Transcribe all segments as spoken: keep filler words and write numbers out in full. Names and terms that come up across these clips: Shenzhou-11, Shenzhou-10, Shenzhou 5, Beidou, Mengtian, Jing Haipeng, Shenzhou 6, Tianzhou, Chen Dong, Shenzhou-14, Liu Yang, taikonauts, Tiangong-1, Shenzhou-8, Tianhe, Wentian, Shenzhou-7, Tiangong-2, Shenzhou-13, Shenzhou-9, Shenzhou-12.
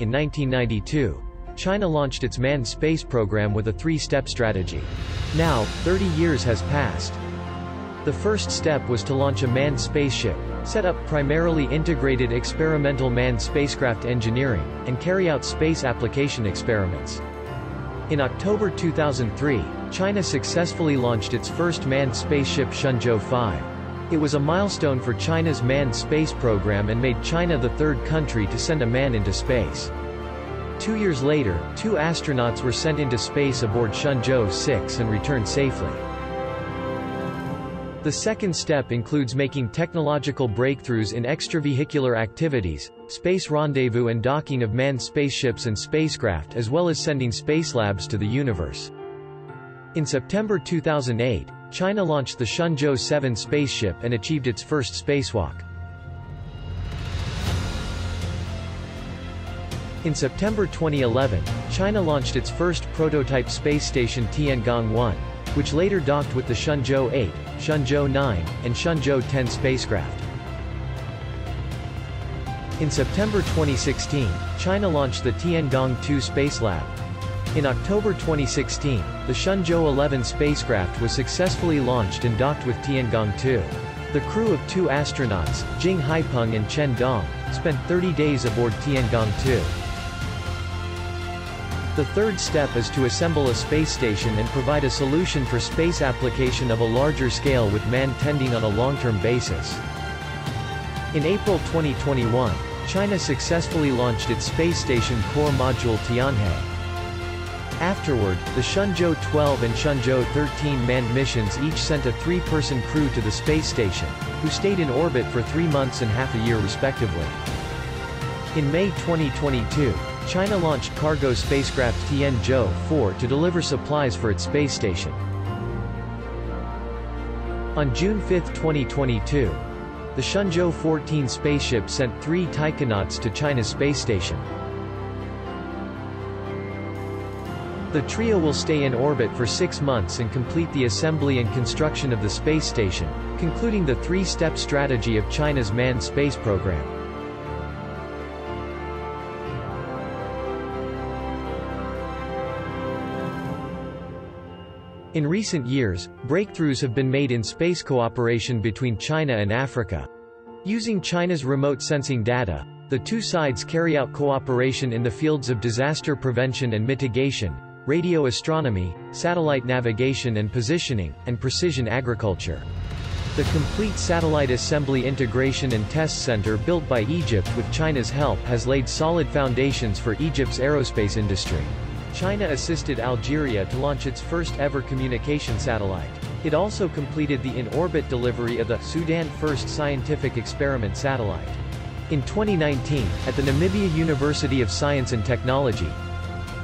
In nineteen ninety-two, China launched its manned space program with a three-step strategy. Now, thirty years has passed. The first step was to launch a manned spaceship, set up primarily integrated experimental manned spacecraft engineering, and carry out space application experiments. In October two thousand three, China successfully launched its first manned spaceship Shenzhou five. It was a milestone for China's manned space program and made China the third country to send a man into space. Two years later, two astronauts were sent into space aboard Shenzhou six and returned safely. The second step includes making technological breakthroughs in extravehicular activities, space rendezvous and docking of manned spaceships and spacecraft, as well as sending space labs to the universe. In September two thousand eight, China launched the Shenzhou seven spaceship and achieved its first spacewalk. In September twenty eleven, China launched its first prototype space station Tiangong one, which later docked with the Shenzhou eight, Shenzhou nine, and Shenzhou ten spacecraft. In September twenty sixteen, China launched the Tiangong two space lab. In October twenty sixteen, the Shenzhou eleven spacecraft was successfully launched and docked with Tiangong two. The crew of two astronauts, Jing Haipeng and Chen Dong, spent thirty days aboard Tiangong two. The third step is to assemble a space station and provide a solution for space application of a larger scale with manned tending on a long-term basis. In April twenty twenty-one, China successfully launched its space station core module Tianhe. Afterward, the Shenzhou twelve and Shenzhou thirteen manned missions each sent a three-person crew to the space station, who stayed in orbit for three months and half a year respectively. In May twenty twenty-two, China launched cargo spacecraft Tianzhou four to deliver supplies for its space station. On June fifth twenty twenty-two, the Shenzhou fourteen spaceship sent three taikonauts to China's space station. The trio will stay in orbit for six months and complete the assembly and construction of the space station, concluding the three-step strategy of China's manned space program. In recent years, breakthroughs have been made in space cooperation between China and Africa. Using China's remote sensing data, the two sides carry out cooperation in the fields of disaster prevention and mitigation, radio astronomy, satellite navigation and positioning, and precision agriculture. The complete satellite assembly integration and test center built by Egypt with China's help has laid solid foundations for Egypt's aerospace industry. China assisted Algeria to launch its first-ever communication satellite. It also completed the in-orbit delivery of the Sudan First Scientific Experiment satellite. In twenty nineteen, at the Namibia University of Science and Technology,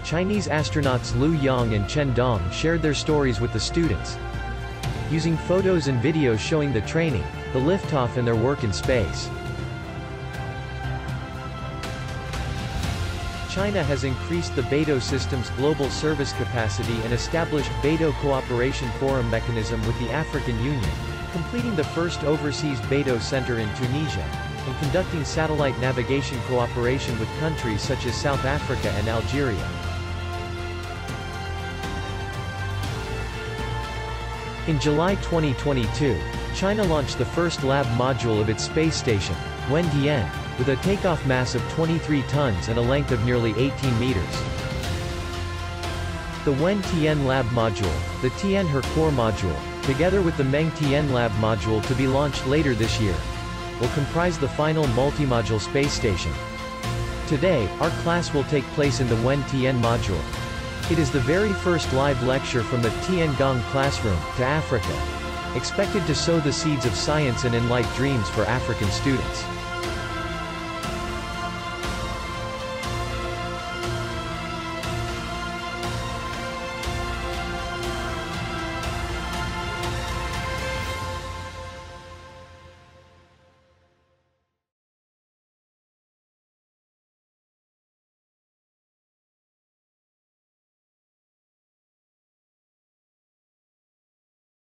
Chinese astronauts Liu Yang and Chen Dong shared their stories with the students, using photos and videos showing the training, the liftoff and their work in space. China has increased the Beidou system's global service capacity and established Beidou Cooperation Forum mechanism with the African Union, completing the first overseas Beidou Center in Tunisia, and conducting satellite navigation cooperation with countries such as South Africa and Algeria. In July twenty twenty-two, China launched the first lab module of its space station, Wentian, with a takeoff mass of twenty-three tons and a length of nearly eighteen meters. The Wentian lab module, the Tianhe core module, together with the Mengtian lab module to be launched later this year, will comprise the final multimodule space station. Today, our class will take place in the Wentian module. It is the very first live lecture from the Tiangong classroom to Africa, expected to sow the seeds of science and enlight dreams for African students.